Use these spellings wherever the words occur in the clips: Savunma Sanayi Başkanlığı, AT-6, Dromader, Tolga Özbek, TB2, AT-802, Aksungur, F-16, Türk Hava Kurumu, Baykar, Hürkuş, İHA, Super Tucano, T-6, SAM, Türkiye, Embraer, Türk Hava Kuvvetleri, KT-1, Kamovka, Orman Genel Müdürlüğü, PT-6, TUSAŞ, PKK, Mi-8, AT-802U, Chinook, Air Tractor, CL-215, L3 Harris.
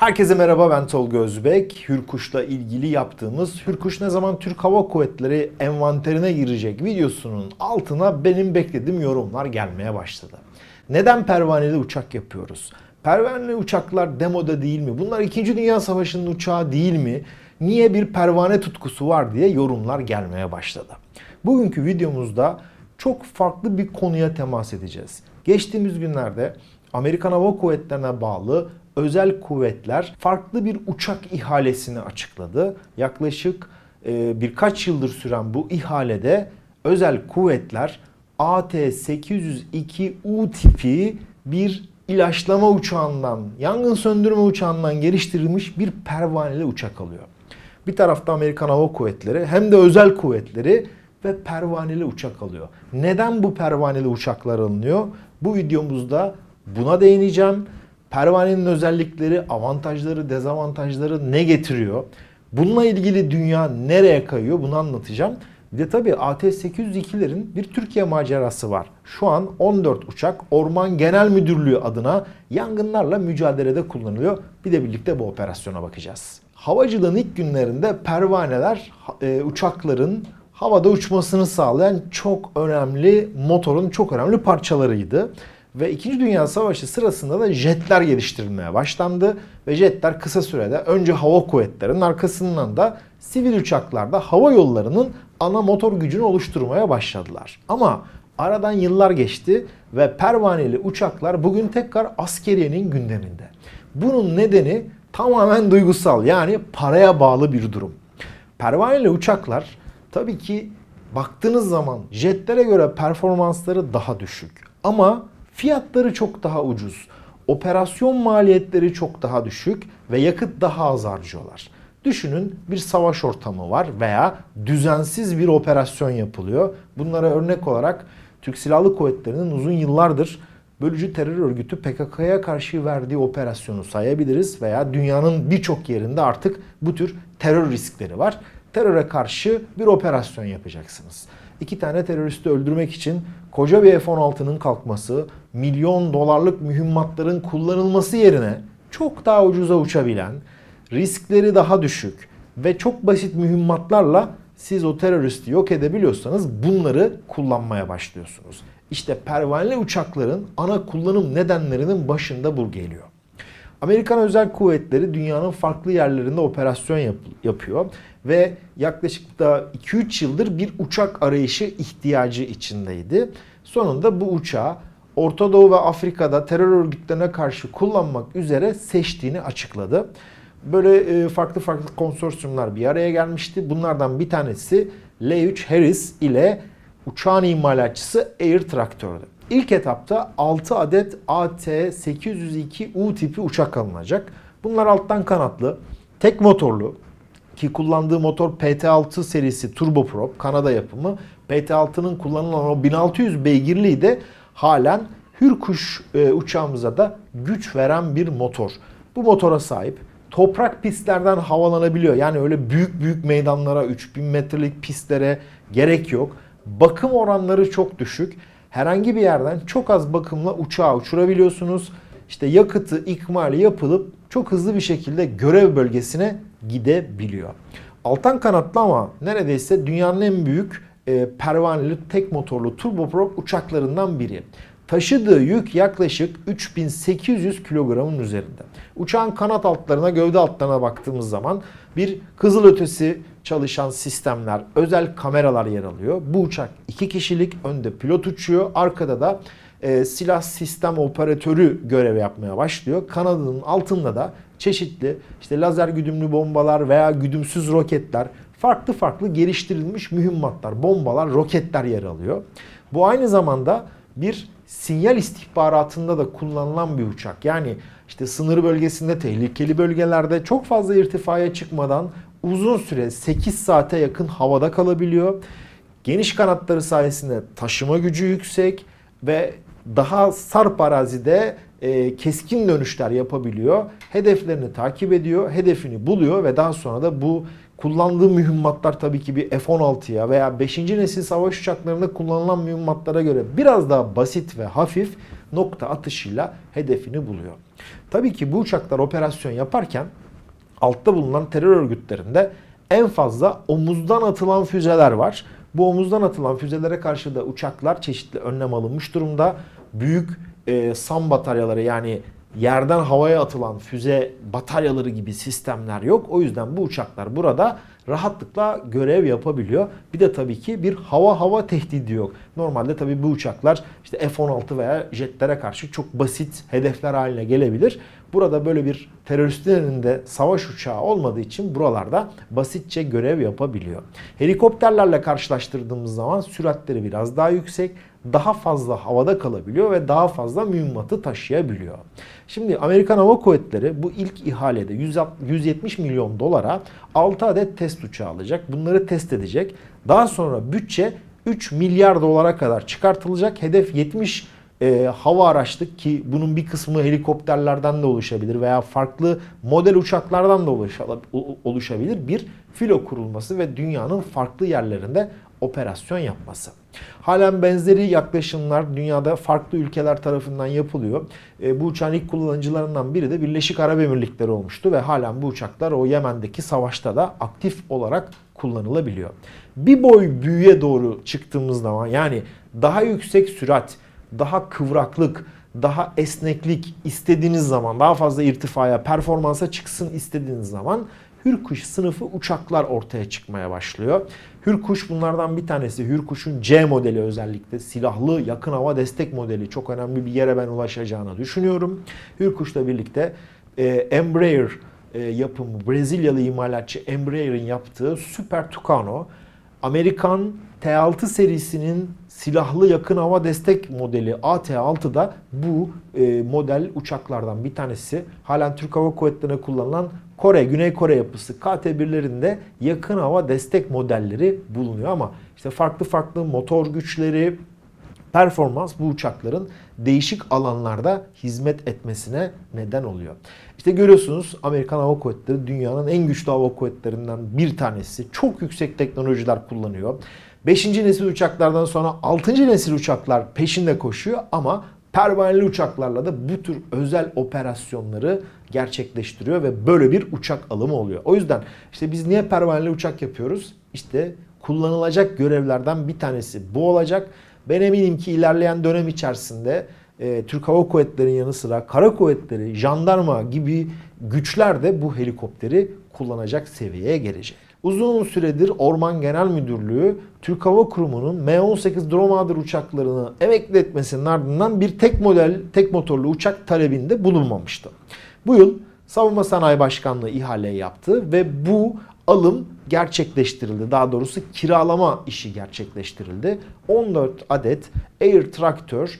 Herkese merhaba, ben Tolga Özbek. Hürkuş'la ilgili yaptığımız Hürkuş ne zaman Türk Hava Kuvvetleri envanterine girecek videosunun altına benim beklediğim yorumlar gelmeye başladı. Neden pervaneli uçak yapıyoruz? Pervaneli uçaklar demoda değil mi? Bunlar 2. Dünya Savaşı'nın uçağı değil mi? Niye bir pervane tutkusu var diye yorumlar gelmeye başladı. Bugünkü videomuzda çok farklı bir konuya temas edeceğiz. Geçtiğimiz günlerde Amerikan Hava Kuvvetleri'ne bağlı özel kuvvetler farklı bir uçak ihalesini açıkladı. Yaklaşık birkaç yıldır süren bu ihalede özel kuvvetler AT-802U tipi bir ilaçlama uçağından, yangın söndürme uçağından geliştirilmiş bir pervaneli uçak alıyor. Bir tarafta Amerikan Hava Kuvvetleri hem de özel kuvvetleri ve pervaneli uçak alıyor. Neden bu pervaneli uçaklar alınıyor? Bu videomuzda buna değineceğim. Pervanenin özellikleri, avantajları, dezavantajları ne getiriyor? Bununla ilgili dünya nereye kayıyor? Bunu anlatacağım. Bir de tabii AT-802'lerin bir Türkiye macerası var. Şu an 14 uçak Orman Genel Müdürlüğü adına yangınlarla mücadelede kullanılıyor. Bir de birlikte bu operasyona bakacağız. Havacılığın ilk günlerinde pervaneler uçakların havada uçmasını sağlayan çok önemli motorun çok önemli parçalarıydı. Ve 2. Dünya Savaşı sırasında da jetler geliştirilmeye başlandı. Ve jetler kısa sürede önce hava kuvvetlerinin arkasından da sivil uçaklarda hava yollarının ana motor gücünü oluşturmaya başladılar. Ama aradan yıllar geçti ve pervaneli uçaklar bugün tekrar askeriyenin gündeminde. Bunun nedeni tamamen duygusal, yani paraya bağlı bir durum. Pervaneli uçaklar tabii ki baktığınız zaman jetlere göre performansları daha düşük. Ama fiyatları çok daha ucuz, operasyon maliyetleri çok daha düşük ve yakıt daha az harcıyorlar. Düşünün, bir savaş ortamı var veya düzensiz bir operasyon yapılıyor. Bunlara örnek olarak Türk Silahlı Kuvvetleri'nin uzun yıllardır bölücü terör örgütü PKK'ya karşı verdiği operasyonu sayabiliriz veya dünyanın birçok yerinde artık bu tür terör riskleri var. Teröre karşı bir operasyon yapacaksınız. 2 tane teröristi öldürmek için koca bir F-16'nın kalkması, milyon dolarlık mühimmatların kullanılması yerine çok daha ucuza uçabilen, riskleri daha düşük ve çok basit mühimmatlarla siz o teröristi yok edebiliyorsanız bunları kullanmaya başlıyorsunuz. İşte pervaneli uçakların ana kullanım nedenlerinin başında bu geliyor. Amerikan Özel Kuvvetleri dünyanın farklı yerlerinde operasyon yapıyor ve yaklaşık da 2-3 yıldır bir uçak arayışı ihtiyacı içindeydi. Sonunda bu uçağı Orta Doğu ve Afrika'da terör örgütlerine karşı kullanmak üzere seçtiğini açıkladı. Böyle farklı farklı konsorsiyumlar bir araya gelmişti. Bunlardan bir tanesi L3 Harris ile uçağın imalatçısı Air Tractor'du. İlk etapta 6 adet AT-802U tipi uçak alınacak. Bunlar alttan kanatlı, tek motorlu ki kullandığı motor PT-6 serisi turboprop, Kanada yapımı. PT-6'nın kullanılan o 1600 beygirliği de halen Hürkuş uçağımıza da güç veren bir motor. Bu motora sahip. Toprak pistlerden havalanabiliyor. Yani öyle büyük büyük meydanlara, 3000 metrelik pistlere gerek yok. Bakım oranları çok düşük. Herhangi bir yerden çok az bakımla uçağı uçurabiliyorsunuz. İşte yakıtı ikmali yapılıp çok hızlı bir şekilde görev bölgesine gidebiliyor. Alttan kanatlı ama neredeyse dünyanın en büyük pervaneli tek motorlu turboprop uçaklarından biri. Taşıdığı yük yaklaşık 3800 kilogramın üzerinde. Uçağın kanat altlarına, gövde altlarına baktığımız zaman bir kızılötesi çalışan sistemler, özel kameralar yer alıyor. Bu uçak 2 kişilik, önde pilot uçuyor, arkada da silah sistem operatörü görev yapmaya başlıyor. Kanadının altında da çeşitli işte lazer güdümlü bombalar veya güdümsüz roketler, farklı farklı geliştirilmiş mühimmatlar, bombalar, roketler yer alıyor. Bu aynı zamanda bir sinyal istihbaratında da kullanılan bir uçak. Yani işte sınır bölgesinde, tehlikeli bölgelerde çok fazla irtifaya çıkmadan uzun süre 8 saate yakın havada kalabiliyor. Geniş kanatları sayesinde taşıma gücü yüksek ve daha sarp arazide keskin dönüşler yapabiliyor. Hedeflerini takip ediyor, hedefini buluyor ve daha sonra da bu kullandığı mühimmatlar tabii ki bir F-16'ya veya 5. nesil savaş uçaklarında kullanılan mühimmatlara göre biraz daha basit ve hafif, nokta atışıyla hedefini buluyor. Tabii ki bu uçaklar operasyon yaparken altta bulunan terör örgütlerinde en fazla omuzdan atılan füzeler var. Bu omuzdan atılan füzelere karşı da uçaklar çeşitli önlem alınmış durumda. Büyük SAM bataryaları, yani yerden havaya atılan füze bataryaları gibi sistemler yok. O yüzden bu uçaklar burada rahatlıkla görev yapabiliyor. Bir de tabii ki bir hava tehdidi yok. Normalde tabii bu uçaklar işte F-16 veya jetlere karşı çok basit hedefler haline gelebilir. Burada böyle bir teröristlerin de savaş uçağı olmadığı için buralarda basitçe görev yapabiliyor. Helikopterlerle karşılaştırdığımız zaman süratleri biraz daha yüksek, daha fazla havada kalabiliyor ve daha fazla mühimmatı taşıyabiliyor. Şimdi Amerikan Hava Kuvvetleri bu ilk ihalede 170 milyon dolara 6 adet test uçağı alacak. Bunları test edecek. Daha sonra bütçe 3 milyar dolara kadar çıkartılacak. Hedef 70 hava araçlı, ki bunun bir kısmı helikopterlerden de oluşabilir veya farklı model uçaklardan da oluşabilir, bir filo kurulması ve dünyanın farklı yerlerinde operasyon yapması. Halen benzeri yaklaşımlar dünyada farklı ülkeler tarafından yapılıyor. Bu uçağın ilk kullanıcılarından biri de Birleşik Arap Emirlikleri olmuştu ve halen bu uçaklar o Yemen'deki savaşta da aktif olarak kullanılabiliyor. Bir boy büyüye doğru çıktığımız zaman, yani daha yüksek sürat, daha kıvraklık, daha esneklik istediğiniz zaman, daha fazla irtifaya, performansa çıksın istediğiniz zaman Hürkuş sınıfı uçaklar ortaya çıkmaya başlıyor. Hürkuş bunlardan bir tanesi. Hürkuş'un C modeli, özellikle silahlı yakın hava destek modeli, çok önemli bir yere ben ulaşacağını düşünüyorum. Hürkuş'la birlikte Embraer yapımı, Brezilyalı imalatçı Embraer'in yaptığı Super Tucano, Amerikan T-6 serisinin silahlı yakın hava destek modeli AT-6 da bu model uçaklardan bir tanesi. Halen Türk Hava Kuvvetleri'ne kullanılan Güney Kore yapısı KT-1'lerinde yakın hava destek modelleri bulunuyor. Ama işte farklı motor güçleri, performans bu uçakların değişik alanlarda hizmet etmesine neden oluyor. İşte görüyorsunuz, Amerikan Hava Kuvvetleri dünyanın en güçlü hava kuvvetlerinden bir tanesi. Çok yüksek teknolojiler kullanıyor. 5. nesil uçaklardan sonra 6. nesil uçaklar peşinde koşuyor ama pervaneli uçaklarla da bu tür özel operasyonları gerçekleştiriyor ve böyle bir uçak alımı oluyor. O yüzden işte biz niye pervaneli uçak yapıyoruz? İşte kullanılacak görevlerden bir tanesi bu olacak. Ben eminim ki ilerleyen dönem içerisinde Türk Hava Kuvvetleri'nin yanı sıra Kara Kuvvetleri, jandarma gibi güçler de bu helikopteri kullanacak seviyeye gelecek. Uzun süredir Orman Genel Müdürlüğü, Türk Hava Kurumu'nun M-18 Dromader uçaklarını emekli etmesinin ardından bir tek motorlu uçak talebinde bulunmamıştı. Bu yıl Savunma Sanayi Başkanlığı ihaleyi yaptı ve bu alım gerçekleştirildi. Daha doğrusu kiralama işi gerçekleştirildi. 14 adet Air Tractor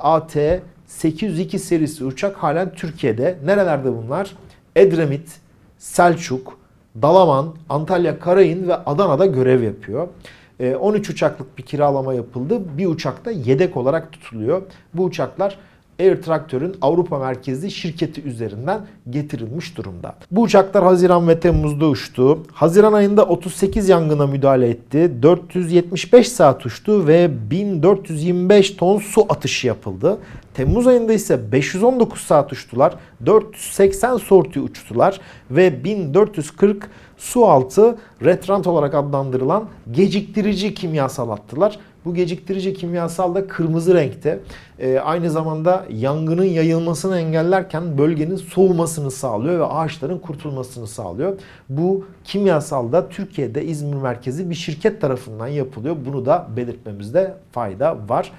AT-802 serisi uçak halen Türkiye'de. Nerelerde bunlar? Edremit, Selçuk, Dalaman, Antalya Karayın ve Adana'da görev yapıyor. 13 uçaklık bir kiralama yapıldı. Bir uçak da yedek olarak tutuluyor. Bu uçaklar Air Tractor'ın Avrupa merkezli şirketi üzerinden getirilmiş durumda. Bu uçaklar Haziran ve Temmuz'da uçtu. Haziran ayında 38 yangına müdahale etti. 475 saat uçtu ve 1425 ton su atışı yapıldı. Temmuz ayında ise 519 saat uçtular. 480 sorti uçtular ve 1440 sualtı retrant olarak adlandırılan geciktirici kimyasal attılar. Bu geciktirici kimyasal da kırmızı renkte. Aynı zamanda yangının yayılmasını engellerken bölgenin soğumasını sağlıyor ve ağaçların kurtulmasını sağlıyor. Bu kimyasal da Türkiye'de İzmir merkezi bir şirket tarafından yapılıyor. Bunu da belirtmemizde fayda var.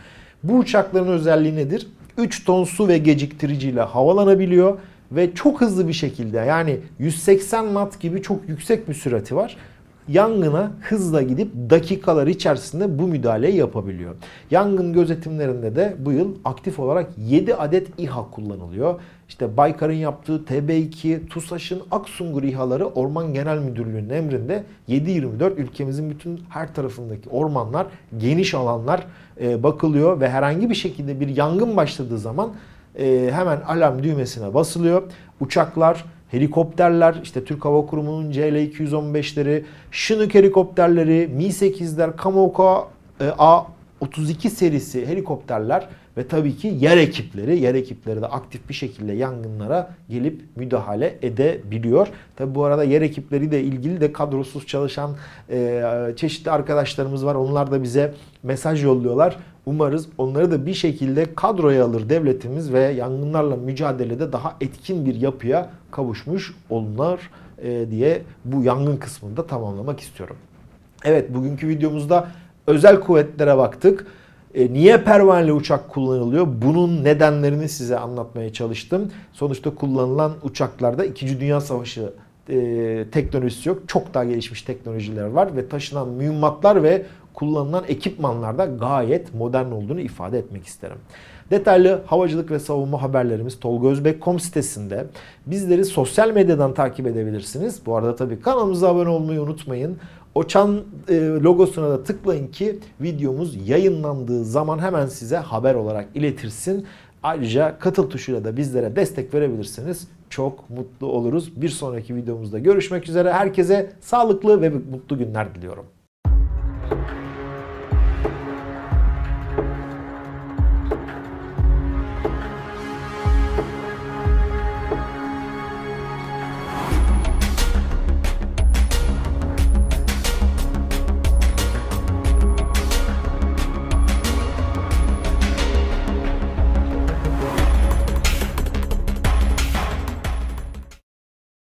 Bu uçakların özelliği nedir? 3 ton su ve geciktiriciyle havalanabiliyor ve çok hızlı bir şekilde, yani 180 knot gibi çok yüksek bir sürati var. Yangına hızla gidip dakikalar içerisinde bu müdahaleyi yapabiliyor. Yangın gözetimlerinde de bu yıl aktif olarak 7 adet İHA kullanılıyor. İşte Baykar'ın yaptığı TB2, TUSAŞ'ın Aksungur İHA'ları Orman Genel Müdürlüğü'nün emrinde 7/24 ülkemizin bütün her tarafındaki ormanlar, geniş alanlar bakılıyor ve herhangi bir şekilde bir yangın başladığı zaman hemen alarm düğmesine basılıyor. Uçaklar, helikopterler, işte Türk Hava Kurumu'nun CL-215'leri, Chinook helikopterleri, Mi-8'ler, Kamovka A-32 serisi helikopterler Ve tabii ki yer ekipleri de aktif bir şekilde yangınlara gelip müdahale edebiliyor. Tabii bu arada yer ekipleriyle ilgili de kadrosuz çalışan çeşitli arkadaşlarımız var. Onlar da bize mesaj yolluyorlar. Umarız onları da bir şekilde kadroya alır devletimiz ve yangınlarla mücadelede daha etkin bir yapıya kavuşmuş olurlar diye bu yangın kısmını da tamamlamak istiyorum. Evet, bugünkü videomuzda özel kuvvetlere baktık. Niye pervaneli uçak kullanılıyor? Bunun nedenlerini size anlatmaya çalıştım. Sonuçta kullanılan uçaklarda 2. Dünya Savaşı teknolojisi yok. Çok daha gelişmiş teknolojiler var ve taşınan mühimmatlar ve kullanılan ekipmanlarda gayet modern olduğunu ifade etmek isterim. Detaylı havacılık ve savunma haberlerimiz tolgaozbek.com sitesinde. Bizleri sosyal medyadan takip edebilirsiniz. Bu arada tabii kanalımıza abone olmayı unutmayın. O çan logosuna da tıklayın ki videomuz yayınlandığı zaman hemen size haber olarak iletirsin. Ayrıca katıl tuşuyla da bizlere destek verebilirsiniz. Çok mutlu oluruz. Bir sonraki videomuzda görüşmek üzere. Herkese sağlıklı ve mutlu günler diliyorum.